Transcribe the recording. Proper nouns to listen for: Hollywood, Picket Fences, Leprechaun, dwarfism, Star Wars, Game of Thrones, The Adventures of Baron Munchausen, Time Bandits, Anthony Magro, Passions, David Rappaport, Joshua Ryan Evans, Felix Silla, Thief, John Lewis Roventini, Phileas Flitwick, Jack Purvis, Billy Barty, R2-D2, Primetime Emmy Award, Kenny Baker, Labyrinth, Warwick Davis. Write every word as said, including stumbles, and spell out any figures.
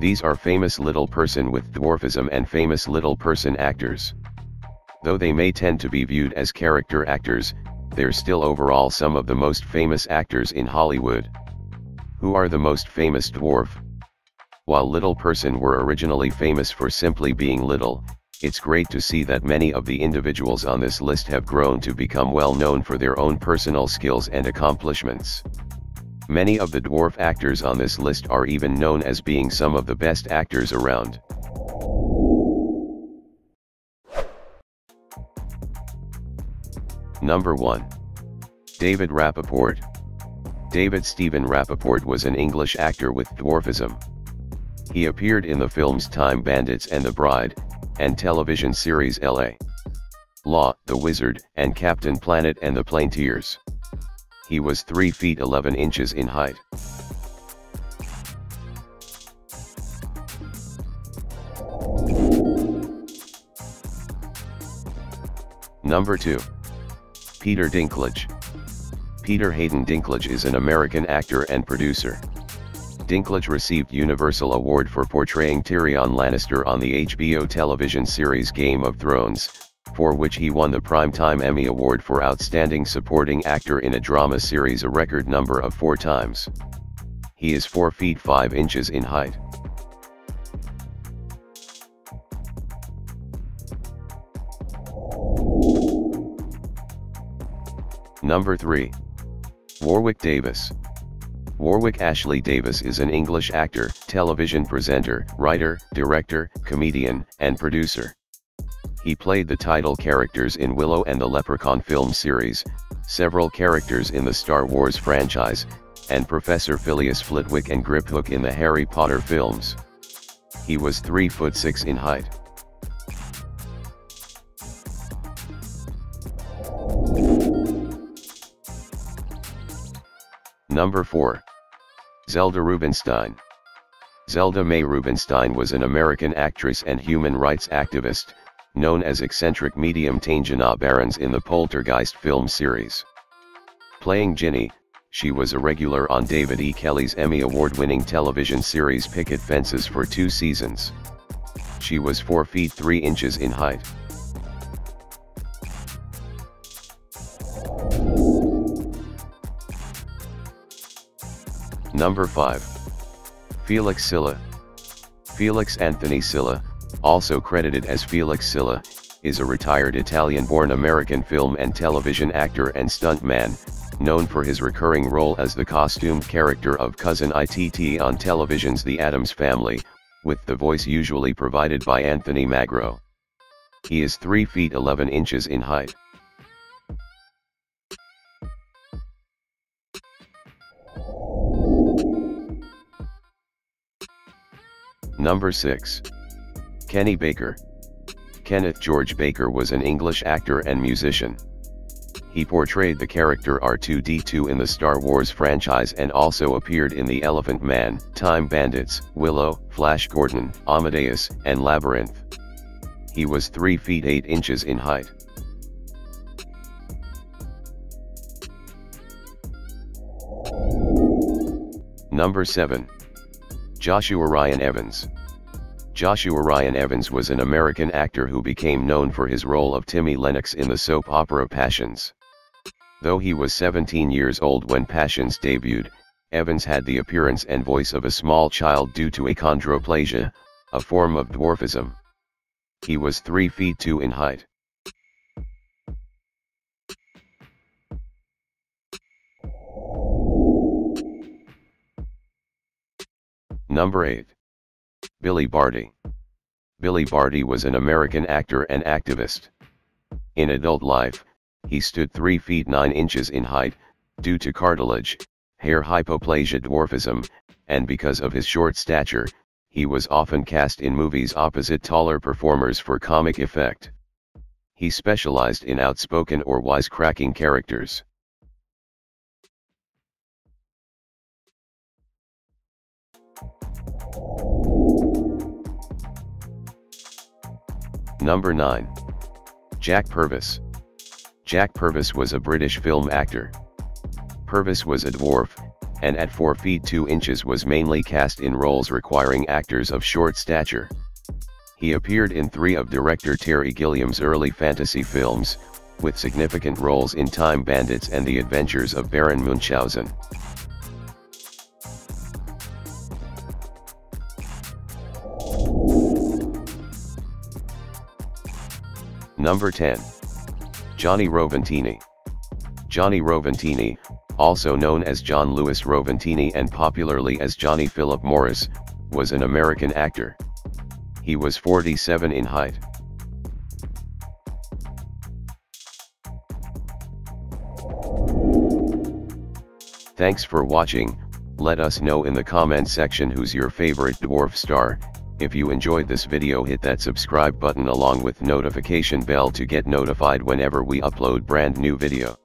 These are famous little person with dwarfism and famous little person actors. Though they may tend to be viewed as character actors, they're still overall some of the most famous actors in Hollywood. Who are the most famous dwarf? While little person were originally famous for simply being little, it's great to see that many of the individuals on this list have grown to become well known for their own personal skills and accomplishments. Many of the dwarf actors on this list are even known as being some of the best actors around. Number one. David Rappaport. David Stephen Rappaport was an English actor with dwarfism. He appeared in the films Time Bandits and The Bride, and television series L A Law, The Wizard, and Captain Planet and the Plaintiers. He was three feet eleven inches in height. Number two. Peter Dinklage. Peter Hayden Dinklage is an American actor and producer. Dinklage received Universal Award for portraying Tyrion Lannister on the H B O television series Game of Thrones, for which he won the Primetime Emmy Award for Outstanding Supporting Actor in a Drama Series a record number of four times. He is four feet five inches in height. Number three. Warwick Davis. Warwick Ashley Davis is an English actor, television presenter, writer, director, comedian, and producer. He played the title characters in Willow and the Leprechaun film series, several characters in the Star Wars franchise, and Professor Phileas Flitwick and Griphook in the Harry Potter films. He was three foot six in height. Number four. Zelda Rubinstein. Zelda Mae Rubinstein was an American actress and human rights activist, known as eccentric medium Tangina Barons in the Poltergeist film series. Playing Ginny, she was a regular on David E. Kelly's Emmy Award-winning television series Picket Fences for two seasons. She was four feet three inches in height. Number five. Felix Silla. Felix Anthony Silla, also credited as Felix Silla, is a retired Italian-born American film and television actor and stuntman, known for his recurring role as the costumed character of Cousin I T T on television's The Addams Family, with the voice usually provided by Anthony Magro. He is three feet eleven inches in height. Number six. Kenny Baker. Kenneth George Baker was an English actor and musician. He portrayed the character R two D two in the Star Wars franchise and also appeared in The Elephant Man, Time Bandits, Willow, Flash Gordon, Amadeus, and Labyrinth. He was three feet eight inches in height. Number seven. Joshua Ryan Evans. Joshua Ryan Evans was an American actor who became known for his role of Timmy Lennox in the soap opera Passions. Though he was seventeen years old when Passions debuted, Evans had the appearance and voice of a small child due to achondroplasia, a form of dwarfism. He was three feet two in height. Number eight. Billy Barty. Billy Barty was an American actor and activist. In adult life, he stood three feet nine inches in height, due to cartilage, hair hypoplasia dwarfism, and because of his short stature, he was often cast in movies opposite taller performers for comic effect. He specialized in outspoken or wisecracking characters. Number nine. Jack Purvis. Jack Purvis was a British film actor. Purvis was a dwarf, and at four feet two inches was mainly cast in roles requiring actors of short stature. He appeared in three of director Terry Gilliam's early fantasy films, with significant roles in Time Bandits and The Adventures of Baron Munchausen. Number ten. Johnny Roventini. Johnny Roventini, also known as John Lewis Roventini and popularly as Johnny Philip Morris, was an American actor. He was forty-seven in height. Thanks for watching. Let us know in the comment section who's your favorite dwarf star. If you enjoyed this video, hit that subscribe button along with notification bell to get notified whenever we upload brand new video.